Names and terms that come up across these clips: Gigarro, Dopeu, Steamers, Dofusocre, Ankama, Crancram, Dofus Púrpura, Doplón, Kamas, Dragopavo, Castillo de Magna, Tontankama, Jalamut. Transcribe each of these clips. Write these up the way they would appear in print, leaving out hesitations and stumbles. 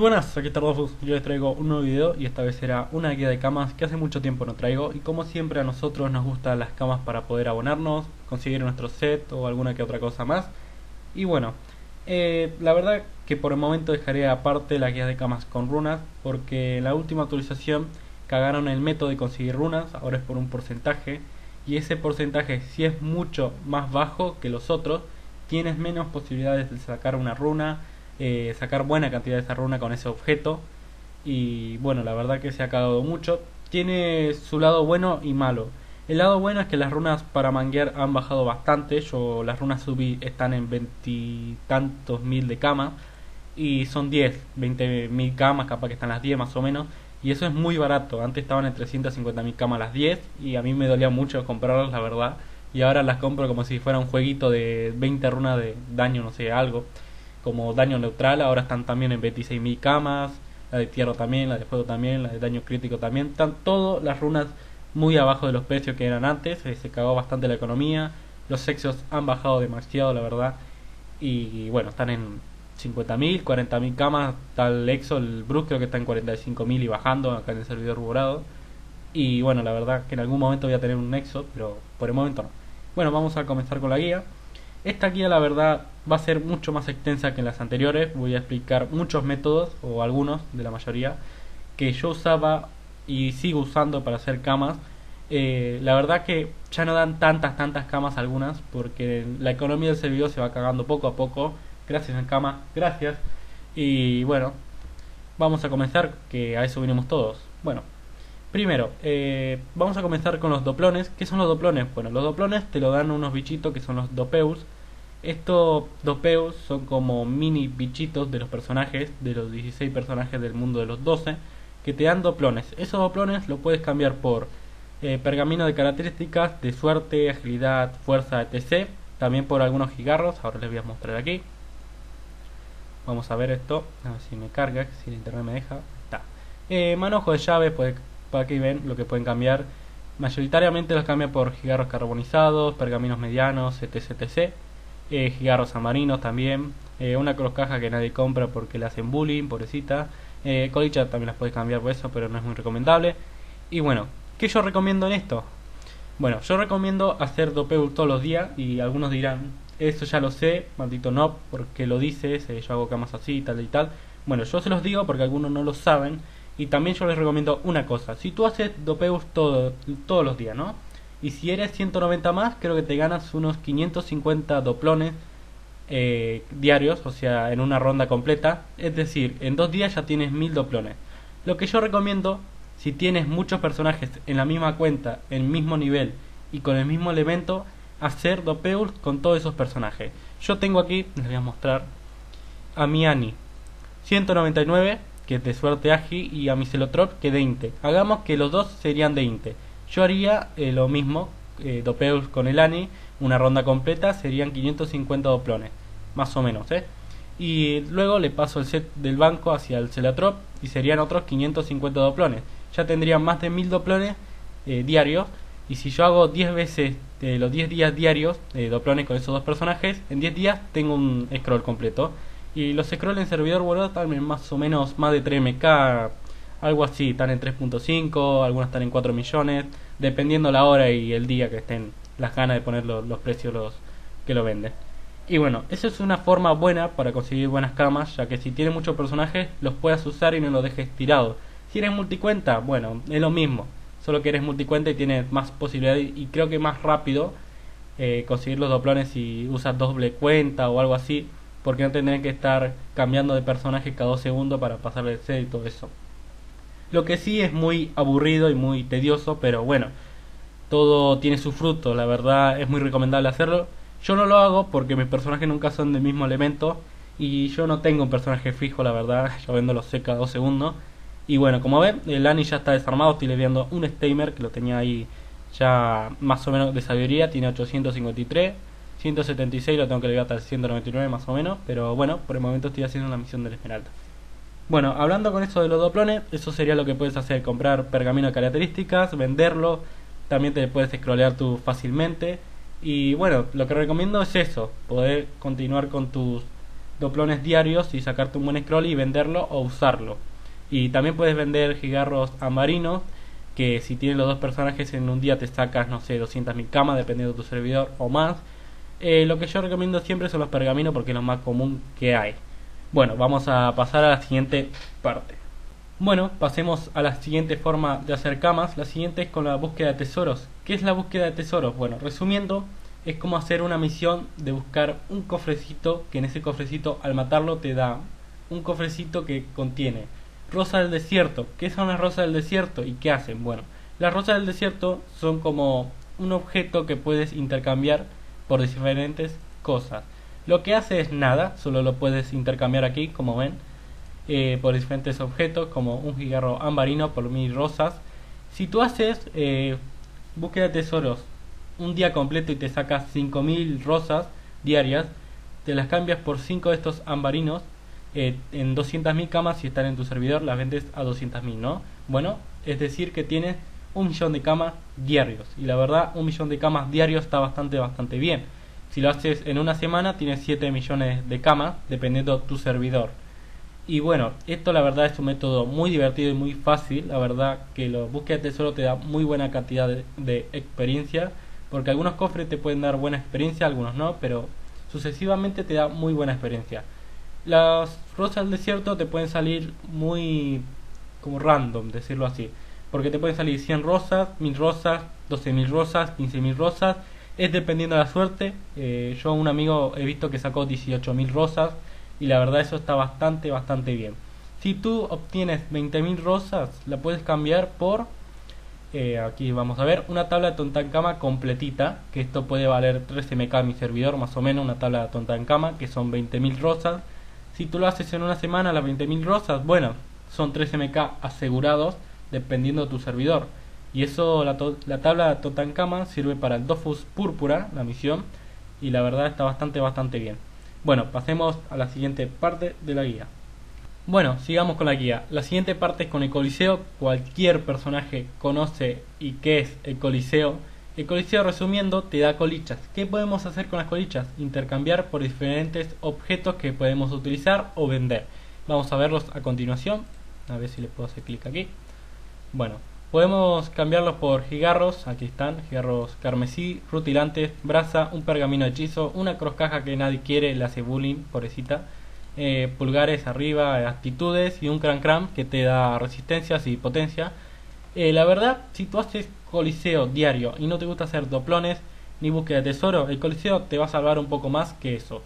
buenas, aquí está Dofus. Yo les traigo un nuevo video y esta vez será una guía de camas que hace mucho tiempo no traigo. Y como siempre a nosotros nos gustan las camas para poder abonarnos, conseguir nuestro set o alguna que otra cosa más. Y bueno, la verdad que por el momento dejaré aparte las guías de camas con runas, porque en la última actualización cagaron el método de conseguir runas. Ahora es por un porcentaje, y ese porcentaje, si es mucho más bajo que los otros, tienes menos posibilidades de sacar una runa, sacar buena cantidad de esa runa con ese objeto. Y bueno, la verdad que se ha cagado mucho. Tiene su lado bueno y malo. El lado bueno es que las runas para manguear han bajado bastante. Yo las runas subí, están en 20 y tantos mil de camas, y son 20.000 camas, capaz que están las 10 más o menos, y eso es muy barato. Antes estaban en 350.000 camas las 10, y a mí me dolía mucho comprarlas, la verdad, y ahora las compro como si fuera un jueguito de 20 runas de daño, no sé, algo como daño neutral. Ahora están también en 26.000 camas, la de tierra también, la de fuego también, la de daño crítico también. Están todas las runas muy abajo de los precios que eran antes. Se cagó bastante la economía, los sexos han bajado demasiado, la verdad, y bueno, están en 50.000, 40.000 camas. Tal Exo, el Bruce, creo que está en 45.000 y bajando acá en el servidor borrado. Y bueno, la verdad que en algún momento voy a tener un Exo, pero por el momento no. Bueno, vamos a comenzar con la guía. Esta guía, la verdad, va a ser mucho más extensa que en las anteriores. Voy a explicar muchos métodos, o algunos de la mayoría, que yo usaba y sigo usando para hacer camas. La verdad que ya no dan tantas camas algunas, porque la economía del servidor se va cagando poco a poco. Gracias, Ankama, gracias. Y bueno, vamos a comenzar, que a eso vinimos todos. Bueno, primero, vamos a comenzar con los doplones. ¿Qué son los doplones? Bueno, los doplones te lo dan unos bichitos que son los dopeus. Estos dopeus son como mini bichitos de los personajes, de los 16 personajes del mundo de los 12, que te dan doplones. Esos doplones los puedes cambiar por pergamino de características, de suerte, agilidad, fuerza, etc. También por algunos gigarros, ahora les voy a mostrar aquí. Vamos a ver esto, a ver si me carga, si el internet me deja. Está. Manojo de llaves, pues aquí ven lo que pueden cambiar. Mayoritariamente los cambia por gigarros carbonizados, pergaminos medianos, etc. Gigarros amarinos también. Una croscaja que nadie compra porque le hacen bullying, pobrecita. Colichas también las puedes cambiar por eso, pero no es muy recomendable. Y bueno, ¿qué yo recomiendo en esto? Bueno, yo recomiendo hacer dopeu todos los días, y algunos dirán, eso ya lo sé, maldito no, porque lo dices, yo hago camas así y tal y tal. Bueno, yo se los digo porque algunos no lo saben. Y también yo les recomiendo una cosa: si tú haces dopeus todos los días, ¿no? Y si eres 190 más, creo que te ganas unos 550 doplones diarios, o sea, en una ronda completa. Es decir, en 2 días ya tienes 1000 doplones. Lo que yo recomiendo, si tienes muchos personajes en la misma cuenta, en el mismo nivel y con el mismo elemento, hacer dopeus con todos esos personajes. Yo tengo aquí, les voy a mostrar, a mi Annie 199, que es de suerte ágil, y a mi Celotrop, que es de inte. Hagamos que los dos serían de inte. Yo haría lo mismo, dopeus con el Annie, una ronda completa, serían 550 doplones, más o menos, Y luego le paso el set del banco hacia el Celotrop, y serían otros 550 doplones. Ya tendrían más de 1000 doplones diarios. Y si yo hago 10 veces de los 10 días diarios doplones con esos dos personajes, en 10 días tengo un scroll completo. Y los scrolls en servidor borrado también más o menos más de 3 MK, algo así, están en 3.5, algunas están en 4 millones, dependiendo la hora y el día que estén las ganas de poner los precios que lo venden. Y bueno, esa es una forma buena para conseguir buenas camas, ya que si tienes muchos personajes los puedas usar y no los dejes tirados. Si eres multicuenta, bueno, es lo mismo, solo que eres multicuenta y tienes más posibilidades, y creo que más rápido conseguir los doplones si usas doble cuenta o algo así, porque no tendrán que estar cambiando de personaje cada 2 segundos para pasarle el set y todo eso. Lo que sí es muy aburrido y muy tedioso, pero bueno, todo tiene su fruto, la verdad es muy recomendable hacerlo. Yo no lo hago porque mis personajes nunca son del mismo elemento, y yo no tengo un personaje fijo, la verdad, yo vendo los set cada 2 segundos. Y bueno, como ven, el Annie ya está desarmado, estoy leviando un Steamer que lo tenía ahí ya más o menos de sabiduría, tiene 853, 176 lo tengo que leviar hasta el 199 más o menos, pero bueno, por el momento estoy haciendo la misión del Esmeralda. Bueno, hablando con eso de los doplones, eso sería lo que puedes hacer, comprar pergamino de características, venderlo, también te puedes scrollear tú fácilmente. Y bueno, lo que recomiendo es eso, poder continuar con tus doplones diarios y sacarte un buen scroll y venderlo o usarlo. Y también puedes vender gigarros amarinos, que si tienes los dos personajes en un día te sacas, no sé, 200.000 camas, dependiendo de tu servidor o más. Lo que yo recomiendo siempre son los pergaminos porque es lo más común que hay. Bueno, vamos a pasar a la siguiente parte. Bueno, pasemos a la siguiente forma de hacer camas. La siguiente es con la búsqueda de tesoros. ¿Qué es la búsqueda de tesoros? Bueno, resumiendo, es como hacer una misión de buscar un cofrecito, que en ese cofrecito al matarlo te da un cofrecito que contiene rosas del desierto. ¿Qué son las rosas del desierto y qué hacen? Bueno, las rosas del desierto son como un objeto que puedes intercambiar por diferentes cosas. Lo que hace es nada, solo lo puedes intercambiar aquí, como ven, por diferentes objetos, como un cigarro ambarino por 1000 rosas. Si tú haces búsqueda de tesoros un día completo y te sacas 5000 rosas diarias, te las cambias por 5 de estos ambarinos en 200.000 camas. Si están en tu servidor, las vendes a 200.000, ¿no? Bueno, es decir que tienes 1.000.000 de camas diarios, y la verdad 1.000.000 de camas diarios está bastante bien. Si lo haces en una semana tienes 7 millones de camas, dependiendo tu servidor. Y bueno, esto la verdad es un método muy divertido y muy fácil. La verdad que la búsqueda de tesoro te da muy buena cantidad de experiencia, porque algunos cofres te pueden dar buena experiencia, algunos no, pero sucesivamente te da muy buena experiencia. Las rosas del desierto te pueden salir muy como random, decirlo así, porque te pueden salir 100 rosas, 1000 rosas, 12.000 rosas, 15.000 rosas, es dependiendo de la suerte. Yo a un amigo he visto que sacó 18.000 rosas y la verdad eso está bastante bien. Si tú obtienes 20.000 rosas, la puedes cambiar por, aquí vamos a ver, una tabla de Tontankama completita, que esto puede valer 13.000 mi servidor, más o menos, una tabla de Tontankama, que son 20.000 rosas. Si tú lo haces en una semana, las 20.000 rosas, bueno, son 13.000 asegurados, dependiendo de tu servidor. Y eso, la tabla de Tontankama sirve para el Dofus Púrpura, la misión, y la verdad está bastante bien. Bueno, pasemos a la siguiente parte de la guía. Bueno, sigamos con la guía. La siguiente parte es con el Coliseo. Cualquier personaje conoce y qué es el Coliseo. El Coliseo, resumiendo, te da colichas. ¿Qué podemos hacer con las colichas? Intercambiar por diferentes objetos que podemos utilizar o vender. Vamos a verlos a continuación. A ver si le puedo hacer clic aquí. Bueno, podemos cambiarlos por gigarros, aquí están, gigarros carmesí, rutilantes, brasa, un pergamino hechizo, una croscaja que nadie quiere, le hace bullying, pobrecita, pulgares arriba, actitudes, y un crancram que te da resistencias y potencia. La verdad, si tú haces coliseo diario y no te gusta hacer doplones ni búsqueda de tesoro, el coliseo te va a salvar un poco más que eso.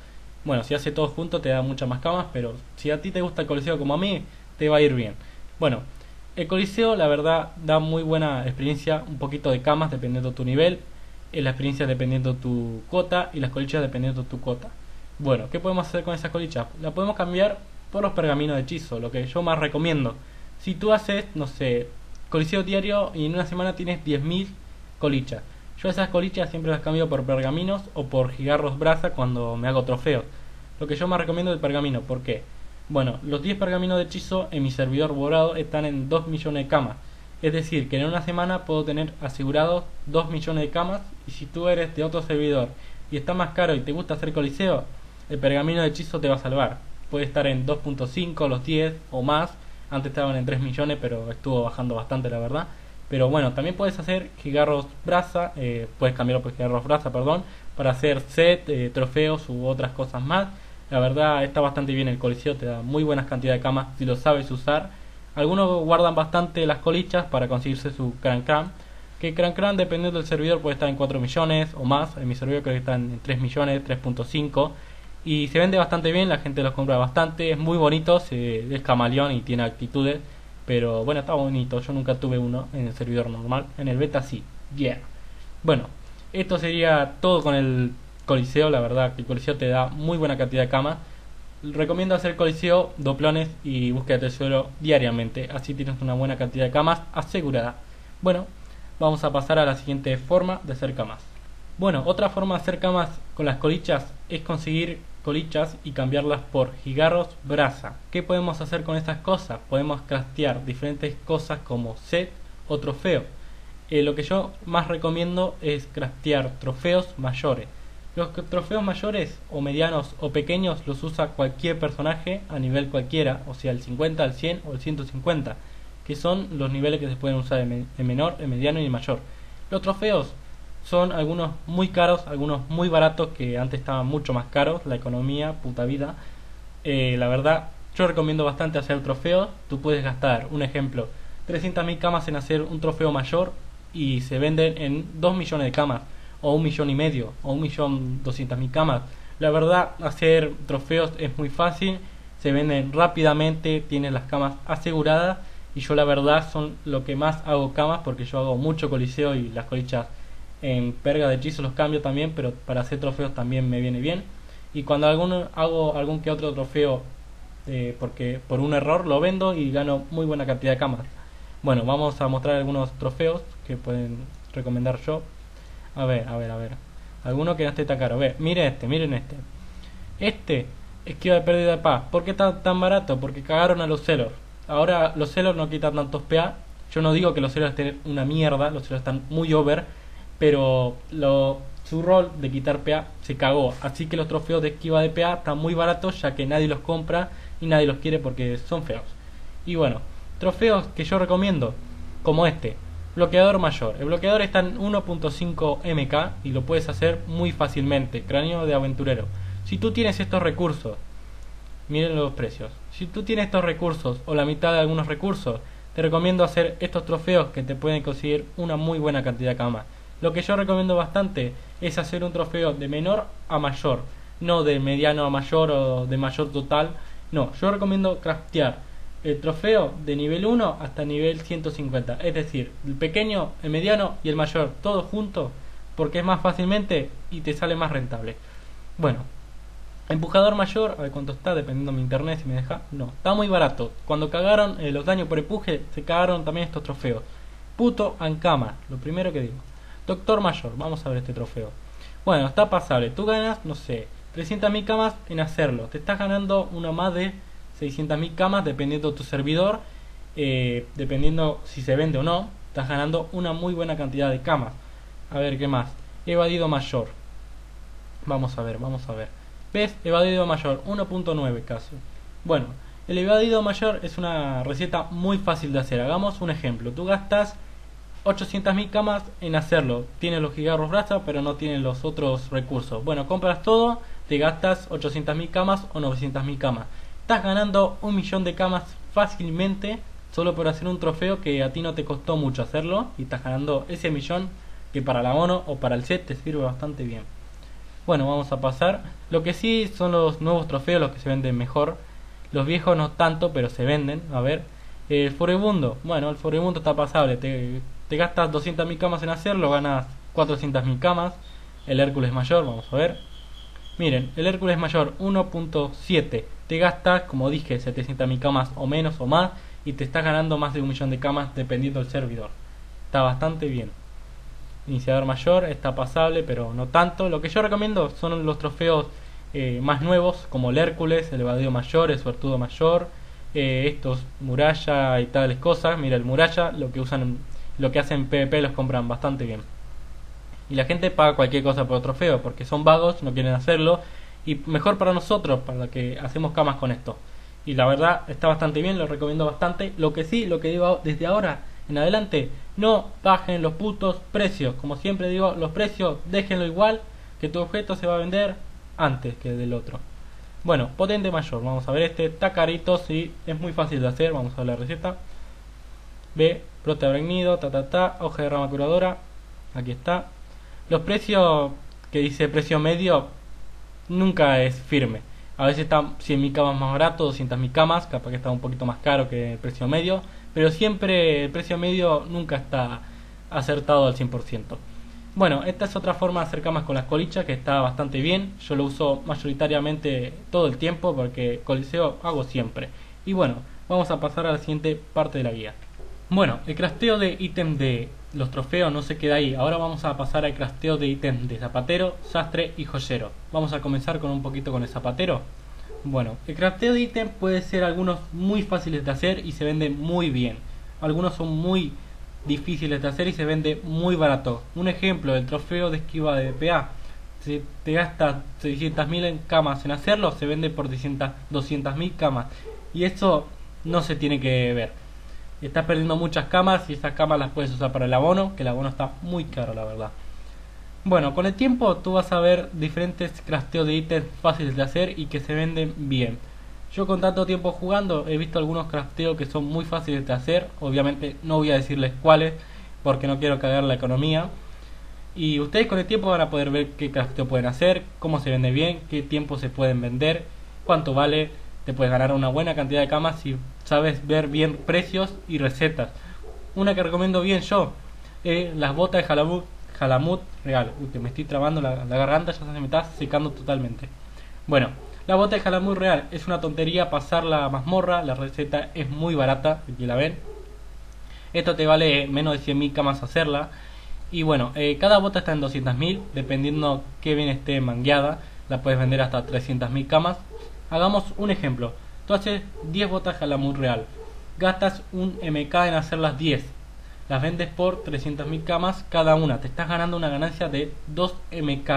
Bueno, si hace todo junto te da muchas más camas, pero si a ti te gusta el coliseo como a mí, te va a ir bien. Bueno, el coliseo la verdad da muy buena experiencia, un poquito de camas dependiendo de tu nivel, la experiencia dependiendo tu cuota y las colichas dependiendo de tu cuota. Bueno, ¿qué podemos hacer con esas colichas? La podemos cambiar por los pergaminos de hechizo, lo que yo más recomiendo. Si tú haces, no sé, coliseo diario y en una semana tienes 10.000 colichas, yo esas colichas siempre las cambio por pergaminos o por gigarros brasa cuando me hago trofeos. Lo que yo más recomiendo es el pergamino, ¿por qué? Bueno, los 10 pergaminos de hechizo en mi servidor borrado están en 2 millones de camas. Es decir, que en una semana puedo tener asegurados 2 millones de camas. Y si tú eres de otro servidor y está más caro y te gusta hacer coliseo, el pergamino de hechizo te va a salvar. Puede estar en 2.5, los 10 o más. Antes estaban en 3 millones, pero estuvo bajando bastante, la verdad. Pero bueno, también puedes hacer gigarros brasa, puedes cambiarlo por gigarros brasa, perdón, para hacer set, trofeos u otras cosas más. La verdad está bastante bien el coliseo, te da muy buenas cantidades de camas si lo sabes usar. Algunos guardan bastante las colichas para conseguirse su crancram, que crancram dependiendo del servidor puede estar en 4 millones o más. En mi servidor creo que está en 3 millones, 3.5, y se vende bastante bien, la gente los compra bastante, es muy bonito, es camaleón y tiene actitudes, pero bueno, está bonito. Yo nunca tuve uno en el servidor normal, en el beta sí, yeah. Bueno, esto sería todo con el coliseo. La verdad que el coliseo te da muy buena cantidad de camas. Recomiendo hacer coliseo, doplones y búsqueda de tesoro diariamente, así tienes una buena cantidad de camas asegurada. Bueno, vamos a pasar a la siguiente forma de hacer camas. Bueno, otra forma de hacer camas con las colichas es conseguir colichas y cambiarlas por gigarros brasa. ¿Qué podemos hacer con estas cosas? Podemos craftear diferentes cosas como set o trofeo. Lo que yo más recomiendo es craftear trofeos mayores. Los trofeos mayores o medianos o pequeños los usa cualquier personaje a nivel cualquiera, o sea el 50, el 100 o el 150, que son los niveles que se pueden usar en menor, en mediano y en mayor. Los trofeos son algunos muy caros, algunos muy baratos, que antes estaban mucho más caros, la economía, puta vida. La verdad, yo recomiendo bastante hacer trofeos. Tú puedes gastar, un ejemplo, 300.000 camas en hacer un trofeo mayor y se venden en 2 millones de camas, o 1,5 millones, o 1.200.000 camas. La verdad, hacer trofeos es muy fácil, se venden rápidamente, tienes las camas aseguradas. Y yo la verdad son lo que más hago camas, porque yo hago mucho coliseo y las colichas en perga de hechizo los cambio también, pero para hacer trofeos también me viene bien. Y cuando hago algún que otro trofeo, porque por un error lo vendo y gano muy buena cantidad de camas. Bueno, vamos a mostrar algunos trofeos que pueden recomendar yo. A ver. Alguno que no esté tan caro. Ve, miren este. Este, esquiva de pérdida de paz. ¿Por qué está tan barato? Porque cagaron a los celos. Ahora los celos no quitan tantos PA. Yo no digo que los celos estén una mierda, los celos están muy over, pero su rol de quitar PA se cagó. Así que los trofeos de esquiva de PA están muy baratos, ya que nadie los compra y nadie los quiere porque son feos. Y bueno, trofeos que yo recomiendo, como este, bloqueador mayor. El bloqueador está en 1.5 MK y lo puedes hacer muy fácilmente. Cráneo de aventurero. Si tú tienes estos recursos, miren los precios. Si tú tienes estos recursos o la mitad de algunos recursos, te recomiendo hacer estos trofeos que te pueden conseguir una muy buena cantidad de camas. Lo que yo recomiendo bastante es hacer un trofeo de menor a mayor, no de mediano a mayor o de mayor total. No, yo recomiendo craftear el trofeo de nivel 1 hasta nivel 150, es decir, el pequeño, el mediano y el mayor, todos juntos, porque es más fácilmente y te sale más rentable. Bueno, empujador mayor, a ver cuánto está, dependiendo de mi internet, si me deja. No, está muy barato. Cuando cagaron los daños por empuje, se cagaron también estos trofeos. Puto Ankama, lo primero que digo. Doctor mayor, vamos a ver este trofeo. Bueno, está pasable. Tú ganas, no sé, 300.000 camas en hacerlo. Te estás ganando una más de 600.000 camas, dependiendo de tu servidor. Dependiendo si se vende o no, estás ganando una muy buena cantidad de camas. A ver, ¿qué más? Evadido mayor. Vamos a ver. ¿Ves? Evadido mayor, 1.9 casi. Bueno, el evadido mayor es una receta muy fácil de hacer. Hagamos un ejemplo. Tú gastas 800.000 camas en hacerlo. Tienes los gigarros brasa, pero no tienes los otros recursos. Bueno, compras todo, te gastas 800.000 camas o 900.000 camas. Estás ganando 1 millón de camas fácilmente solo por hacer un trofeo que a ti no te costó mucho hacerlo. Y estás ganando ese millón que para la mono o para el set te sirve bastante bien. Bueno, vamos a pasar. Lo que sí son los nuevos trofeos, los que se venden mejor. Los viejos no tanto, pero se venden. A ver, el furibundo. Bueno, el furibundo está pasable. Te gastas 200.000 camas en hacerlo, ganas 400.000 camas. El Hércules mayor, vamos a ver. Miren, el Hércules mayor 1.7. Te gastas, como dije, 700.000 camas o menos o más, y te estás ganando más de 1 millón de camas dependiendo del servidor. Está bastante bien. Iniciador mayor, está pasable pero no tanto. Lo que yo recomiendo son los trofeos más nuevos, como el Hércules, el evadido mayor, el suertudo mayor, estos muralla y tales cosas. Mira, el muralla, lo que hacen PvP los compran bastante bien. Y la gente paga cualquier cosa por trofeo, porque son vagos, no quieren hacerlo. Y mejor para nosotros, para que hacemos camas con esto. Y la verdad, está bastante bien, lo recomiendo bastante. Lo que sí, lo que digo desde ahora en adelante, no bajen los putos precios. Como siempre digo, los precios déjenlo igual, que tu objeto se va a vender antes que del otro. Bueno, potente mayor, vamos a ver este. Está carito, sí, es muy fácil de hacer. Vamos a ver la receta. Ve, brote abrenido, hoja de rama curadora. Aquí está. Los precios que dice precio medio nunca es firme. A veces están 100.000 camas más barato, 200.000 camas, capaz que está un poquito más caro que el precio medio, pero siempre el precio medio nunca está acertado al 100%. Bueno, esta es otra forma de hacer camas con las colichas, que está bastante bien. Yo lo uso mayoritariamente todo el tiempo, porque coliseo hago siempre. Y bueno, vamos a pasar a la siguiente parte de la guía. Bueno, el crafteo de ítem de los trofeos no se queda ahí. Ahora vamos a pasar al crafteo de ítems de zapatero, sastre y joyero. Vamos a comenzar con un poquito con el zapatero. Bueno, el crafteo de ítem puede ser algunos muy fáciles de hacer y se vende muy bien. Algunos son muy difíciles de hacer y se vende muy barato. Un ejemplo, el trofeo de esquiva de PA. se te gasta 600.000 camas en hacerlo, se vende por 200.000 camas. Y eso no se tiene que ver. Estás perdiendo muchas camas y esas camas las puedes usar para el abono, que el abono está muy caro, la verdad. Bueno, con el tiempo tú vas a ver diferentes crafteos de ítems fáciles de hacer y que se venden bien. Yo con tanto tiempo jugando he visto algunos crafteos que son muy fáciles de hacer. Obviamente no voy a decirles cuáles porque no quiero cagar la economía. Y ustedes con el tiempo van a poder ver qué crafteo pueden hacer, cómo se vende bien, qué tiempo se pueden vender, cuánto vale. Te puedes ganar una buena cantidad de camas si sabes ver bien precios y recetas. Una que recomiendo bien yo, las botas de Jalamut real. Uy, que me estoy trabando la garganta, ya se me está secando totalmente. Bueno, la bota de Jalamut real es una tontería pasar la mazmorra. La receta es muy barata, aquí la ven. Esto te vale menos de 100.000 camas hacerla. Y bueno, cada bota está en 200.000, dependiendo qué bien esté mangueada. La puedes vender hasta 300.000 camas. Hagamos un ejemplo. Tú haces 10 botas Jalamut real, gastas un MK en hacer las 10, las vendes por 300.000 camas cada una. Te estás ganando una ganancia de 2 MK.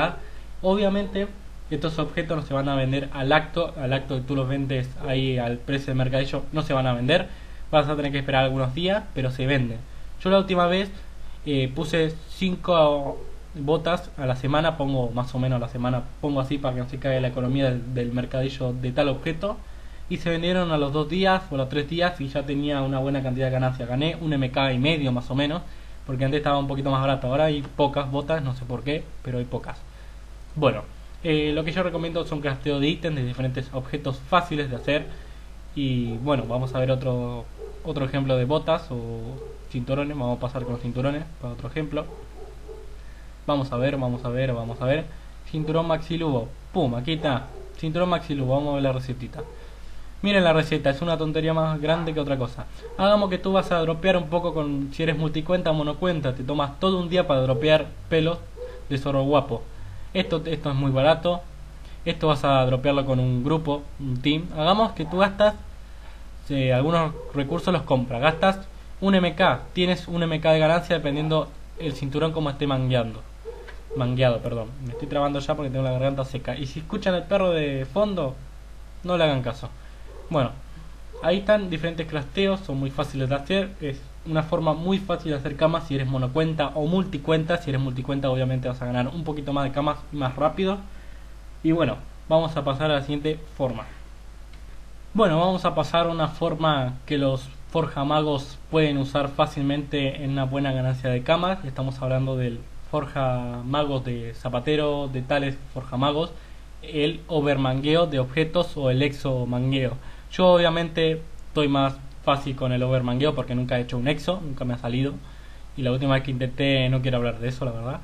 Obviamente estos objetos no se van a vender al acto que tú los vendes ahí al precio de mercadillo. No se van a vender, vas a tener que esperar algunos días, pero se venden. Yo la última vez puse 5 botas a la semana, pongo más o menos a la semana, pongo así para que no se caiga la economía del mercadillo de tal objeto, y se vendieron a los 2 días o a los 3 días y ya tenía una buena cantidad de ganancias. Gané un MK y medio más o menos, porque antes estaba un poquito más barato, ahora hay pocas botas, no sé por qué, pero hay pocas. Bueno, lo que yo recomiendo son crafteo de ítems de diferentes objetos fáciles de hacer. Y bueno, vamos a ver otro ejemplo de botas o cinturones. Vamos a pasar con los cinturones para otro ejemplo. Vamos a ver. Cinturón maxilubo. Pum, aquí está. Cinturón maxilubo. Vamos a ver la recetita. Miren la receta, es una tontería más grande que otra cosa. Hagamos que tú vas a dropear un poco con, si eres multicuenta o monocuenta, te tomas todo un día para dropear pelos de zorro guapo. Esto es muy barato. Esto vas a dropearlo con un grupo, un team. Hagamos que tú gastas, algunos recursos los compras. Gastas un MK. Tienes un MK de ganancia dependiendo el cinturón como esté mangueado, perdón, me estoy trabando ya porque tengo la garganta seca, y si escuchan el perro de fondo, no le hagan caso. Bueno, ahí están diferentes crafteos, son muy fáciles de hacer, es una forma muy fácil de hacer camas si eres monocuenta o multicuenta. Si eres multicuenta obviamente vas a ganar un poquito más de camas y más rápido. Y bueno, vamos a pasar a la siguiente forma. Bueno, vamos a pasar a una forma que los forjamagos pueden usar fácilmente en una buena ganancia de camas. Estamos hablando del forja magos de zapatero, de tales forjamagos, el overmangueo de objetos o el exomangueo. Yo obviamente estoy más fácil con el overmangueo porque nunca he hecho un exo, nunca me ha salido, y la última vez que intenté no quiero hablar de eso, la verdad.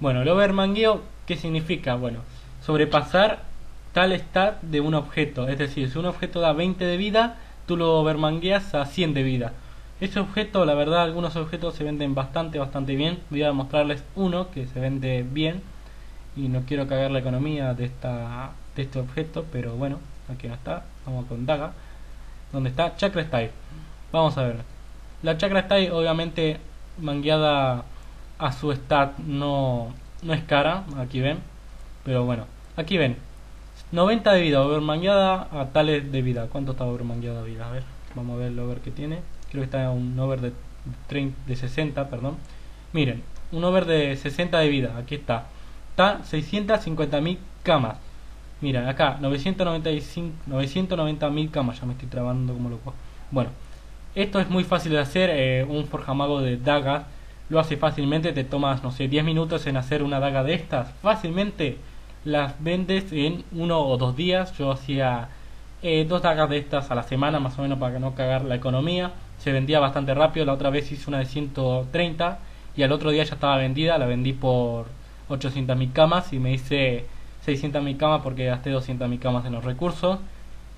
Bueno, el overmangueo, ¿qué significa? Bueno, sobrepasar tal stat de un objeto, es decir, si un objeto da 20 de vida, tú lo overmangueas a 100 de vida. Este objeto, la verdad, algunos objetos se venden bastante bien. Voy a mostrarles uno que se vende bien. Y no quiero cagar la economía de este objeto, pero bueno, aquí no está. Vamos con daga. ¿Dónde está? Chakra Style. Vamos a ver. La Chakra Style, obviamente, mangueada a su stat, no es cara. Aquí ven. Pero bueno, aquí ven. 90 de vida, overmangueada a tales de vida. ¿Cuánto está overmangueada vida? A ver, vamos a ver el over que tiene. Creo que está un over de 60, perdón. Miren, un over de 60 de vida, aquí está. Está 650.000 camas. Miren, acá, 990.000 camas, ya me estoy trabando como loco. Bueno, esto es muy fácil de hacer, un forjamago de dagas lo hace fácilmente, te tomas, no sé, 10 minutos en hacer una daga de estas. Fácilmente las vendes en 1 o 2 días. Yo hacía 2 dagas de estas a la semana, más o menos, para no cagar la economía. Se vendía bastante rápido. La otra vez hice una de 130 y al otro día ya estaba vendida. La vendí por 800.000 camas y me hice 600.000 camas porque gasté 200.000 camas en los recursos.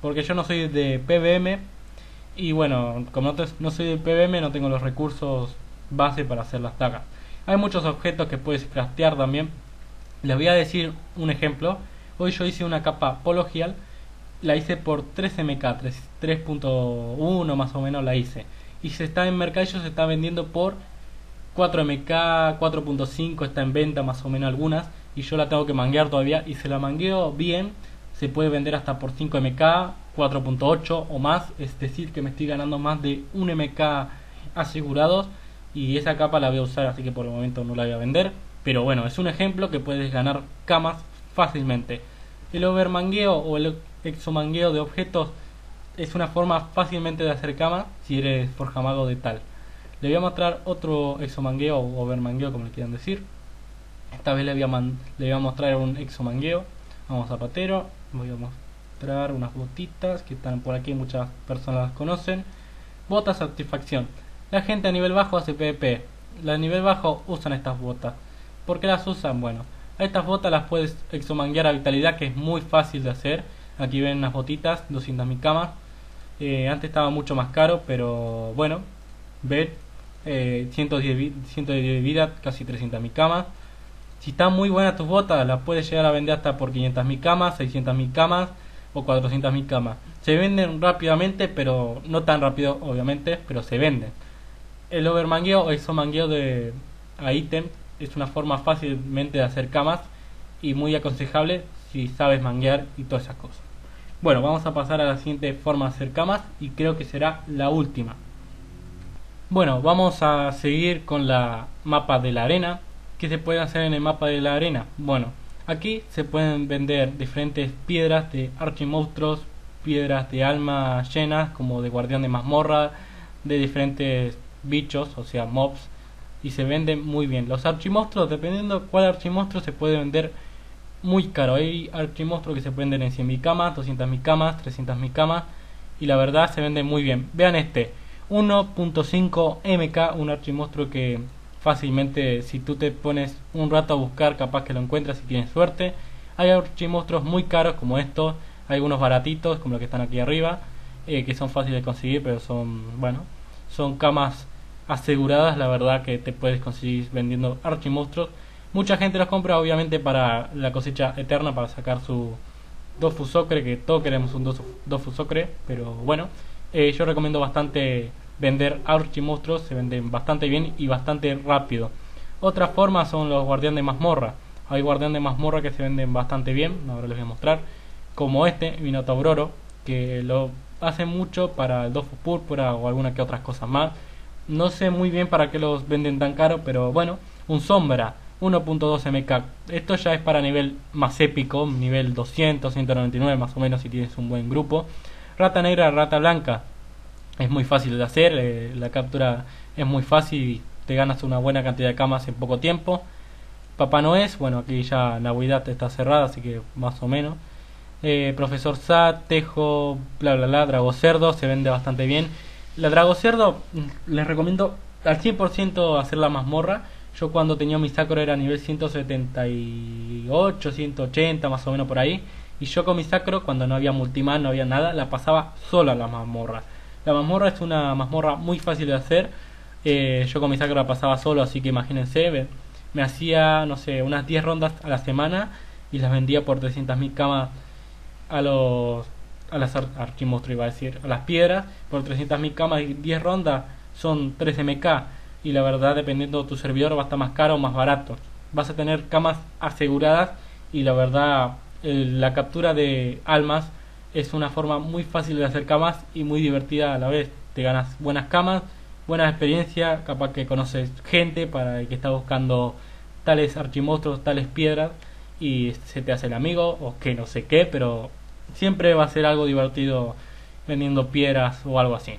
Porque yo no soy de PVM y bueno, como no soy de PVM, no tengo los recursos base para hacer las dagas. Hay muchos objetos que puedes craftear también. Les voy a decir un ejemplo. Hoy yo hice una capa pologial. La hice por 3 MK, 3.1 más o menos la hice. Y se está en mercadillo, se está vendiendo por 4 MK, 4.5, está en venta más o menos algunas. y yo la tengo que manguear todavía, y se la mangueo bien, se puede vender hasta por 5 MK, 4.8 o más, es decir que me estoy ganando más de 1 MK asegurados, y esa capa la voy a usar, así que por el momento no la voy a vender, pero bueno, es un ejemplo que puedes ganar camas fácilmente. El overmangueo o el exomangueo de objetos es una forma fácilmente de hacer camas si eres forjamago de tal. Le voy a mostrar otro exomangueo o overmangueo, como le quieran decir. Esta vez le voy a mostrar un exomangueo. Vamos a Patero, voy a mostrar unas botitas que están por aquí, muchas personas las conocen. Botas satisfacción. La gente a nivel bajo hace PvP. Las de nivel bajo usan estas botas. ¿Por qué las usan? Bueno, a estas botas las puedes exomanguear a vitalidad, que es muy fácil de hacer. Aquí ven unas botitas, 200.000 camas. Antes estaba mucho más caro, pero bueno, ven, 110 vida, casi 300.000 camas. Si están muy buenas tus botas, las puedes llegar a vender hasta por 500.000 camas, 600.000 camas o 400.000 camas. Se venden rápidamente, pero no tan rápido obviamente, pero se venden. El overmangueo o exomangueo de ítem es una forma fácilmente de hacer camas y muy aconsejable si sabes manguear y todas esas cosas. Bueno, vamos a pasar a la siguiente forma de hacer camas y creo que será la última. Bueno, vamos a seguir con la mapa de la arena. ¿Qué se puede hacer en el mapa de la arena? Bueno, aquí se pueden vender diferentes piedras de archimonstruos, piedras de alma llenas, como de guardián de mazmorra, de diferentes bichos, o sea mobs, y se venden muy bien. Los archimonstruos, dependiendo cuál archimonstruo, se puede vender muy caro. Hay archimonstruos que se venden en 100.000 camas, 200.000 camas, 300.000 camas, y la verdad se venden muy bien. Vean este 1.5 MK, un archimonstruo que fácilmente, si tú te pones un rato a buscar, capaz que lo encuentras si tienes suerte. Hay archimonstruos muy caros como estos, hay algunos baratitos como los que están aquí arriba, que son fáciles de conseguir, pero son, bueno, son camas aseguradas, la verdad, que te puedes conseguir vendiendo archimonstruos. Mucha gente los compra obviamente para la cosecha eterna, para sacar su Dofusocre, que todos queremos un Dofusocre, pero bueno, yo recomiendo bastante vender archimonstruos, se venden bastante bien y bastante rápido. Otra forma son los guardián de mazmorra. Hay guardián de mazmorra que se venden bastante bien, ahora les voy a mostrar, como este Minotauroro, que lo hacen mucho para el Dofus Púrpura o alguna que otras cosas más. No sé muy bien para qué los venden tan caro, pero bueno. Un sombra 1.2 MK, esto ya es para nivel más épico, nivel 200, 199 más o menos si tienes un buen grupo. Rata negra, rata blanca, es muy fácil de hacer, la captura es muy fácil y te ganas una buena cantidad de camas en poco tiempo. Papá Noé, bueno, aquí ya Navidad está cerrada, así que más o menos. Profesor Sa, Tejo, bla bla bla, Drago Cerdo, se vende bastante bien. La Drago Cerdo les recomiendo al 100% hacer la mazmorra. Yo cuando tenía mi sacro era nivel 178, 180 más o menos por ahí. Y yo con mi sacro, cuando no había multimán, no había nada, la pasaba sola la mazmorra. La mazmorra es una mazmorra muy fácil de hacer. Yo con mi sacro la pasaba solo, así que imagínense, me hacía, no sé, unas 10 rondas a la semana y las vendía por 300.000 camas a las piedras. Por 300.000 camas y 10 rondas son 3 MK. Y la verdad, dependiendo de tu servidor, va a estar más caro o más barato. Vas a tener camas aseguradas y la verdad, la captura de almas es una forma muy fácil de hacer camas y muy divertida a la vez. Te ganas buenas camas, buena experiencia, capaz que conoces gente para el que está buscando tales archimonstruos, tales piedras, y se te hace el amigo o que no sé qué, pero siempre va a ser algo divertido vendiendo piedras o algo así.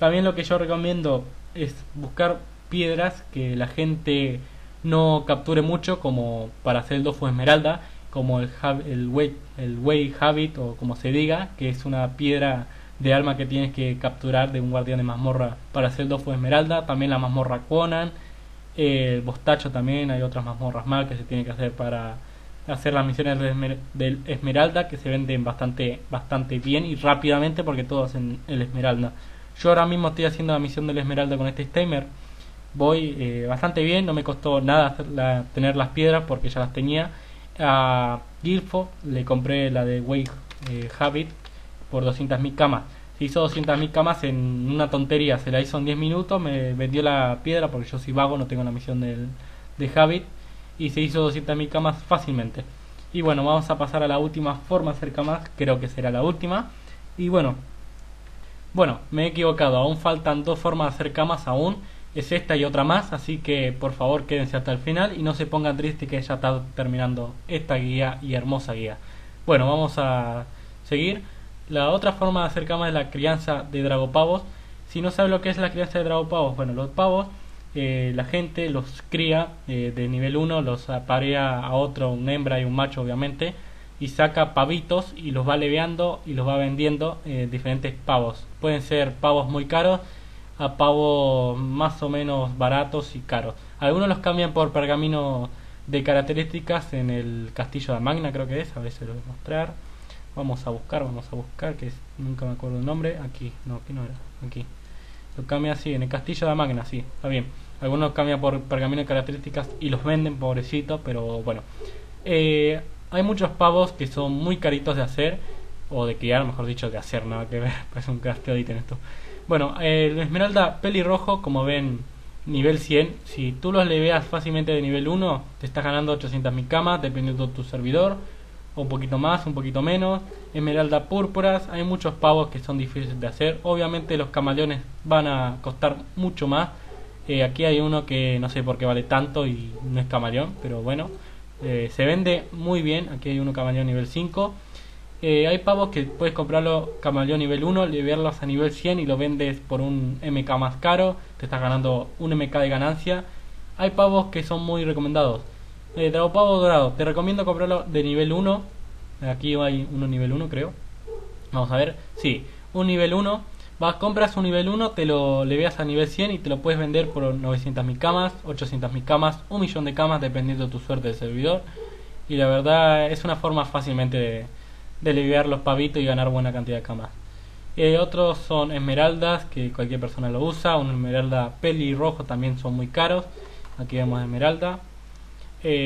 También lo que yo recomiendo es buscar piedras que la gente no capture mucho, como para hacer el Dofus Esmeralda, como el Way Habit, o como se diga, que es una piedra de alma que tienes que capturar de un guardián de mazmorra para hacer el Dofus Esmeralda. También la mazmorra Conan, el Bostacho, también hay otras mazmorras más que se tienen que hacer para hacer las misiones del Esmeralda, que se venden bastante bien y rápidamente porque todos hacen el Esmeralda. Yo ahora mismo estoy haciendo la misión del Esmeralda con este Steamer, voy bastante bien, no me costó nada tener las piedras porque ya las tenía. A Gilfo le compré la de Way Habit por 200.000 camas. Se hizo 200.000 camas en una tontería, se la hizo en 10 minutos, me vendió la piedra porque yo soy vago, no tengo la misión de Habit. y se hizo 200.000 camas fácilmente. Y bueno, vamos a pasar a la última forma de hacer camas, creo que será la última. Y bueno, me he equivocado, aún faltan dos formas de hacer camas aún, es esta y otra más, así que por favor quédense hasta el final y no se pongan tristes que ya está terminando esta guía y hermosa guía. Bueno, vamos a seguir. La otra forma de hacer camas es la crianza de dragopavos. Si no sabe lo que es la crianza de dragopavos, bueno, los pavos la gente los cría de nivel 1, los aparea a otro, una hembra y un macho obviamente, y saca pavitos y los va leveando y los va vendiendo diferentes pavos. Pueden ser pavos muy caros a pavos más o menos baratos y caros. Algunos los cambian por pergamino de características en el Castillo de Magna, creo que es, a ver si lo voy a mostrar. Vamos a buscar, que nunca me acuerdo el nombre. Aquí no era. Lo cambia así, en el Castillo de Magna, sí, está bien. Algunos cambian por pergamino de características y los venden, pobrecito, pero bueno. Hay muchos pavos que son muy caritos de hacer, o de criar, mejor dicho, de hacer, nada que ver, parece un casteo de ítem esto. Bueno, el Esmeralda pelirrojo, como ven, nivel 100. Si tú los leveas fácilmente de nivel 1, te estás ganando 800.000 camas, dependiendo de tu servidor. Un poquito más, un poquito menos. Esmeralda púrpuras, hay muchos pavos que son difíciles de hacer. Obviamente los camaleones van a costar mucho más. Aquí hay uno que no sé por qué vale tanto y no es camaleón, pero bueno, se vende muy bien. Aquí hay uno camaleón nivel 5. Hay pavos que puedes comprarlo camaleón nivel 1, liberarlos a nivel 100 y lo vendes por un MK más caro, te estás ganando un MK de ganancia. Hay pavos que son muy recomendados. Dragopavo dorado, te recomiendo comprarlo de nivel 1. Aquí hay uno nivel 1, creo. Vamos a ver, sí, un nivel 1. Vas, compras un nivel 1, te lo leveas a nivel 100 y te lo puedes vender por 900.000 camas, 800.000 camas, un millón de camas, dependiendo de tu suerte del servidor. Y la verdad es una forma fácilmente de levear los pavitos y ganar buena cantidad de camas. Otros son esmeraldas, que cualquier persona lo usa. Una esmeralda pelirrojo también son muy caros. Aquí vemos esmeralda.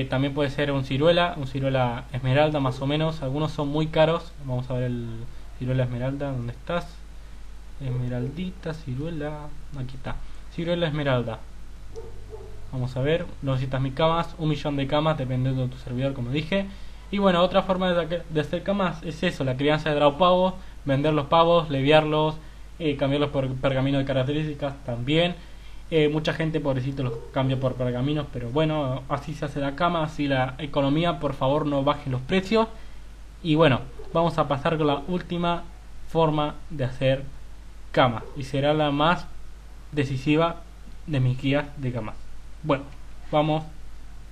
También puede ser un ciruela esmeralda más o menos. Algunos son muy caros. Vamos a ver el ciruela esmeralda. ¿Dónde estás? Esmeraldita, ciruela. Aquí está. Ciruela esmeralda. Vamos a ver. 200.000 camas. Un millón de camas dependiendo de tu servidor, como dije. Y bueno, otra forma de hacer camas es eso. La crianza de dragopavos. Vender los pavos, leviarlos, cambiarlos por pergamino de características también. Mucha gente, pobrecito, los cambia por pergaminos, pero bueno, así se hace la cama, así la economía. Por favor, no bajen los precios. Y bueno, vamos a pasar con la última forma de hacer cama, y será la más decisiva de mis guías de camas. Bueno, vamos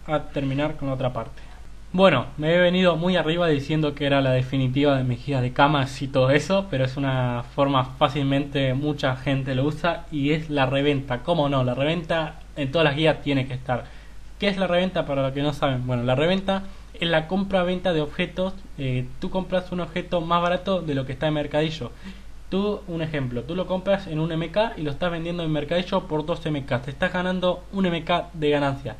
a terminar con la otra parte. Bueno, me he venido muy arriba diciendo que era la definitiva de mis guías de camas y todo eso, pero es una forma fácilmente mucha gente lo usa, y es la reventa. ¿Cómo no? La reventa en todas las guías tiene que estar. ¿Qué es la reventa para los que no saben? Bueno, la reventa es la compra-venta de objetos. Tú compras un objeto más barato de lo que está en mercadillo. Tú, un ejemplo, tú lo compras en un MK y lo estás vendiendo en mercadillo por 2 MK. Te estás ganando un MK de ganancia.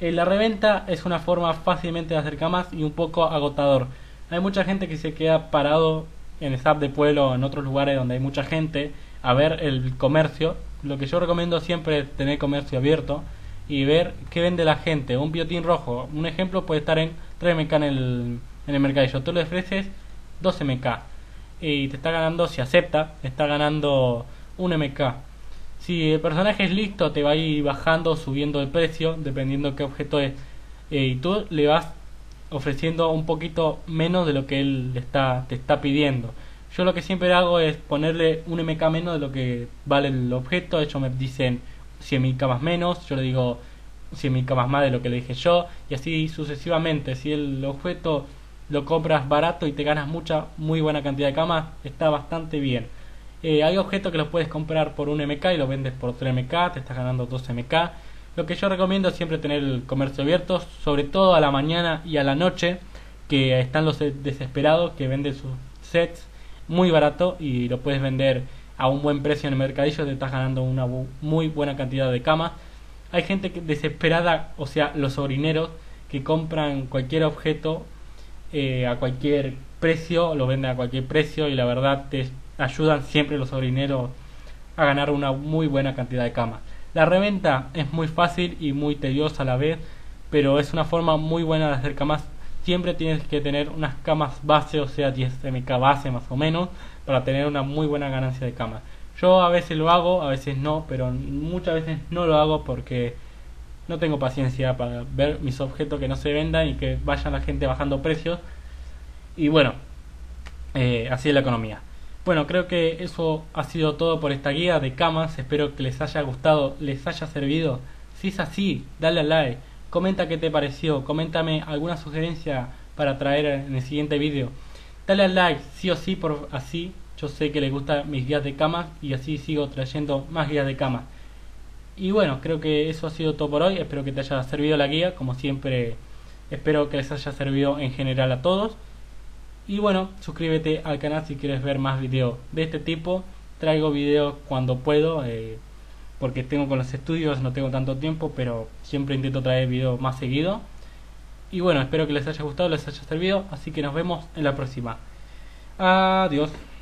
La reventa es una forma fácilmente de hacer camas y un poco agotador. Hay mucha gente que se queda parado en el SAP de pueblo o en otros lugares donde hay mucha gente a ver el comercio. Lo que yo recomiendo siempre es tener comercio abierto y ver qué vende la gente. Un biotín rojo, un ejemplo, puede estar en 3 MK en el mercadillo. Tú le ofreces 12 MK y te está ganando, si acepta, te está ganando un MK. Si el personaje es listo, te va a ir bajando, subiendo el precio, dependiendo de qué objeto es. Y tú le vas ofreciendo un poquito menos de lo que él te está pidiendo. Yo lo que siempre hago es ponerle un MK menos de lo que vale el objeto. Ellos me dicen 100.000 camas menos, yo le digo 100.000 camas más de lo que le dije yo. Y así sucesivamente. Si el objeto lo compras barato y te ganas muy buena cantidad de camas, está bastante bien. Hay objetos que los puedes comprar por 1 MK y los vendes por 3 MK, te estás ganando 2 MK. Lo que yo recomiendo es siempre tener el comercio abierto, sobre todo a la mañana y a la noche, que están los desesperados que venden sus sets muy barato y lo puedes vender a un buen precio en el mercadillo, te estás ganando una muy buena cantidad de camas. Hay gente desesperada, o sea, los orineros, que compran cualquier objeto a cualquier precio, lo venden a cualquier precio y la verdad te ayudan siempre los sobrineros a ganar una muy buena cantidad de camas. La reventa es muy fácil y muy tediosa a la vez. pero es una forma muy buena de hacer camas. Siempre tienes que tener unas camas base, o sea 10 MK base más o menos, para tener una muy buena ganancia de camas. Yo a veces lo hago, a veces no, pero muchas veces no lo hago porque no tengo paciencia para ver mis objetos que no se vendan y que vayan la gente bajando precios. Y bueno, así es la economía. Bueno, creo que eso ha sido todo por esta guía de camas. Espero que les haya gustado, les haya servido. Si es así, dale al like, comenta qué te pareció, coméntame alguna sugerencia para traer en el siguiente vídeo. Dale al like, sí o sí, por así yo sé que les gustan mis guías de camas y así sigo trayendo más guías de camas. Y bueno, creo que eso ha sido todo por hoy. Espero que te haya servido la guía, como siempre. Espero que les haya servido en general a todos. Y bueno, suscríbete al canal si quieres ver más videos de este tipo. Traigo videos cuando puedo, porque tengo con los estudios, no tengo tanto tiempo, pero siempre intento traer videos más seguido. Y bueno, espero que les haya gustado, les haya servido. Así que nos vemos en la próxima. Adiós.